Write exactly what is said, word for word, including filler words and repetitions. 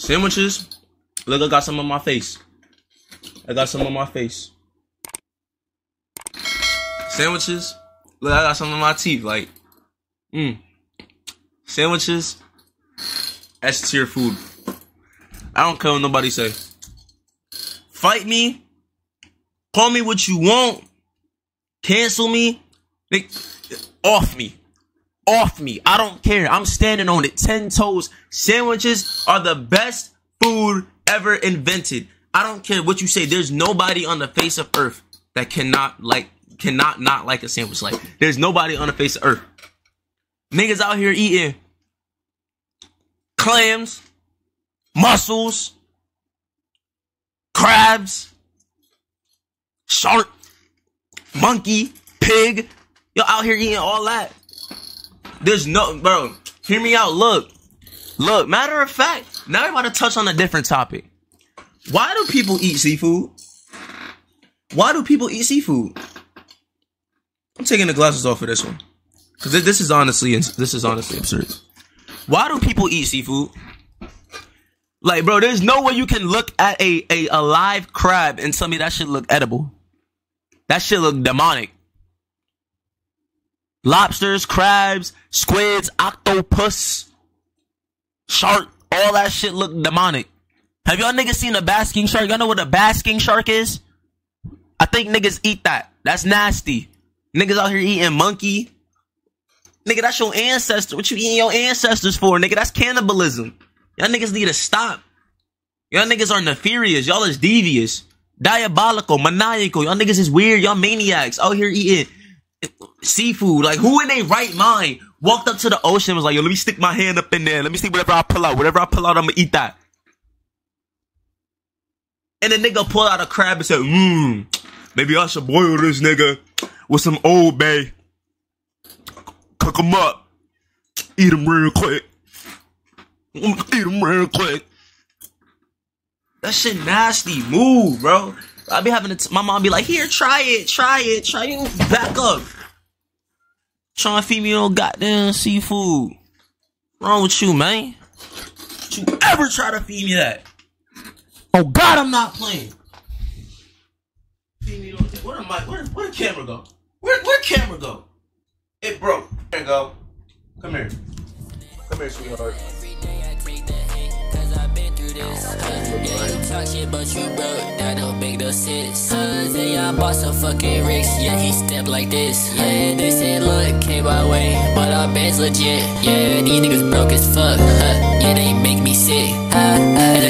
Sandwiches. Look, I got some on my face. I got some on my face. Sandwiches. Look, I got some on my teeth. Like, mmm. Sandwiches. S tier food. I don't care what nobody say. Fight me. Call me what you want. Cancel me. Like, off me. Off me. I don't care. I'm standing on it. Ten toes. Sandwiches are the best food ever invented. I don't care what you say. There's nobody on the face of earth that cannot like cannot not like a sandwich. Like, there's nobody on the face of earth. Niggas out here eating clams, mussels, crabs, shark, monkey, pig. Yo, out here eating all that. There's no, bro, hear me out. Look, look, matter of fact, now we're about to touch on a different topic. Why do people eat seafood? Why do people eat seafood? I'm taking the glasses off for this one. Because this is honestly, this is honestly absurd. Why do people eat seafood? Like, bro, there's no way you can look at a, a, a live crab and tell me that shit look edible. That shit look demonic. Lobsters, crabs, squids, octopus, shark, all that shit look demonic. Have y'all niggas seen a basking shark? Y'all know what a basking shark is? I think niggas eat that. That's nasty. Niggas out here eating monkey. Nigga, that's your ancestor. What you eating your ancestors for, nigga? That's cannibalism. Y'all niggas need to stop. Y'all niggas are nefarious. Y'all is devious. Diabolical, maniacal. Y'all niggas is weird. Y'all maniacs out here eating seafood. Like, who in their right mind walked up to the ocean and was like, yo, let me stick my hand up in there. Let me see whatever I pull out. Whatever I pull out, I'm gonna eat that. And the nigga pulled out a crab and said, mmm, maybe I should boil this nigga with some Old Bay. Cook him up. Eat him real quick. Eat him real quick. That shit nasty. Move, bro. I be having to, my mom be like, here, try it, try it, try it, back up. Trying to feed me on goddamn seafood. Wrong with you, man? Don't you ever try to feed me that? Oh God, I'm not playing. Feed me on, where the mic? Where where the camera go? Where where camera go? It broke. There you go. Come here. Come here, sweetheart. Yeah, you talk shit, but you broke. That don't make no sense. Sons and y'all bought some fucking ricks. Yeah, he stepped like this. Yeah, they said look came my way, but our band's legit. Yeah, these niggas broke as fuck. Huh? Yeah, they make me sick. Huh?